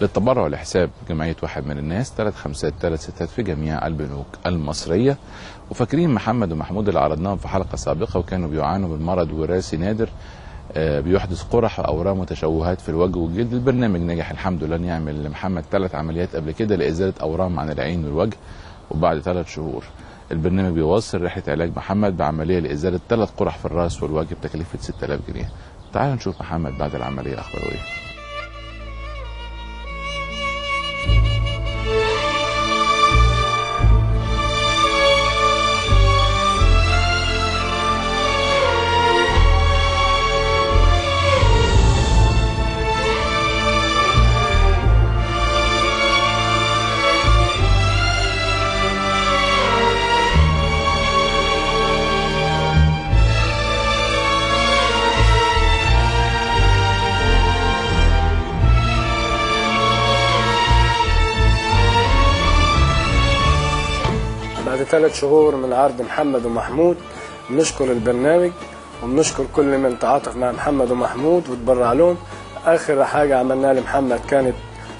للتبرع لحساب جمعية واحد من الناس 3 5 3 6 في جميع البنوك المصرية. وفاكرين محمد ومحمود اللي عرضناهم في حلقة سابقة وكانوا بيعانوا من مرض وراثي نادر بيحدث قرح وأورام وتشوهات في الوجه والجلد. البرنامج نجح الحمد لله ان يعمل لمحمد 3 عمليات قبل كده لإزالة أورام عن العين والوجه، وبعد 3 شهور البرنامج بيوصل رحلة علاج محمد بعملية لإزالة 3 قرح في الراس والوجه بتكلفة 6000 جنيه. تعالوا نشوف محمد بعد العملية أخباره إيه. بعد 3 شهور من عرض محمد ومحمود بنشكر البرنامج وبنشكر كل من تعاطف مع محمد ومحمود وتبرع لهم. آخر حاجة عملناها لمحمد كانت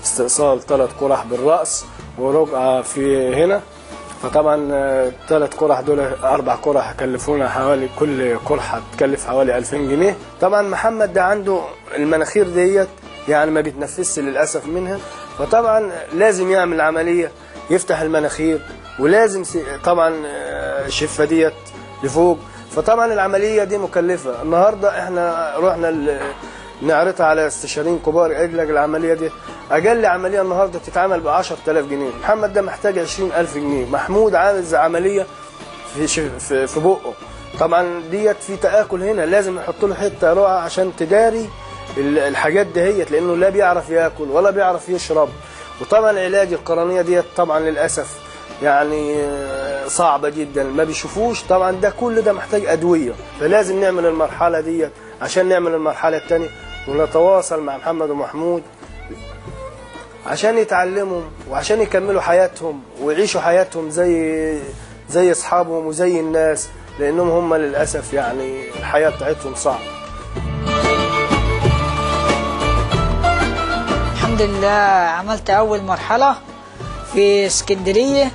استئصال 3 قرح بالرأس ورقعة في هنا، فطبعا 3 قرح دول 4 قرح كلفونا حوالي كل قرحة تكلف حوالي 2000 جنيه. طبعا محمد ده عنده المناخير ديت يعني ما بيتنفسش للأسف منها، فطبعا لازم يعمل عملية يفتح المناخير ولازم طبعا شفة ديت لفوق، فطبعا العملية دي مكلفة. النهاردة احنا رحنا نعرضها على استشاريين كبار اجلك العملية دي، اقل عملية النهاردة بتتعمل ب 10000 جنيه، محمد ده محتاج 20000 جنيه، محمود عايز عملية في بقه، طبعا ديت في تآكل هنا لازم نحط له حتة رقعة عشان تداري الحاجات دهيت لانه لا بيعرف ياكل ولا بيعرف يشرب. وطبعا العلاج القرنية ديت طبعا للأسف يعني صعبة جدا ما بيشوفوش، طبعا ده كل ده محتاج أدوية، فلازم نعمل المرحلة ديت عشان نعمل المرحلة الثانية. ونتواصل مع محمد ومحمود عشان يتعلموا وعشان يكملوا حياتهم ويعيشوا حياتهم زي أصحابهم وزي الناس، لأنهم هم للأسف يعني الحياة بتاعتهم صعبة. الحمد لله عملت أول مرحلة في اسكندرية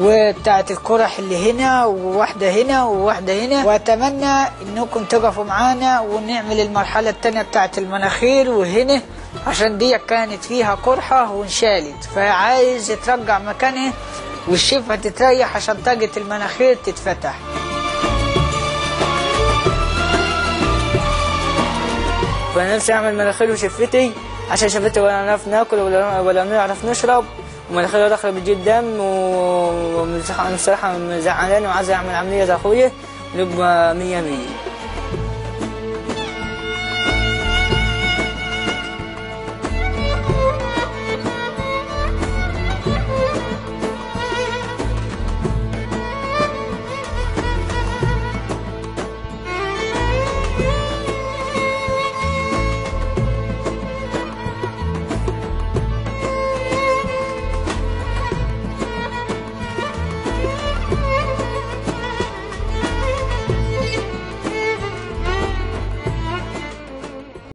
وبتاعة القرح اللي هنا وواحدة هنا وواحدة هنا، وأتمنى إنكم تقفوا معانا ونعمل المرحلة التانية بتاعة المناخير وهنا، عشان دي كانت فيها قرحة وانشالت فعايز ترجع مكانها والشفة تتريح عشان طاقة المناخير تتفتح. وأنا نفسي أعمل مناخير وشفتي عشان شفتي ولا نعرف ناكل ولا نعرف نشرب ومناخيري داخله بتجيب دم، وبصراحه زعلان وعايز اعمل عمليه زي اخويا ونبقى 100 100.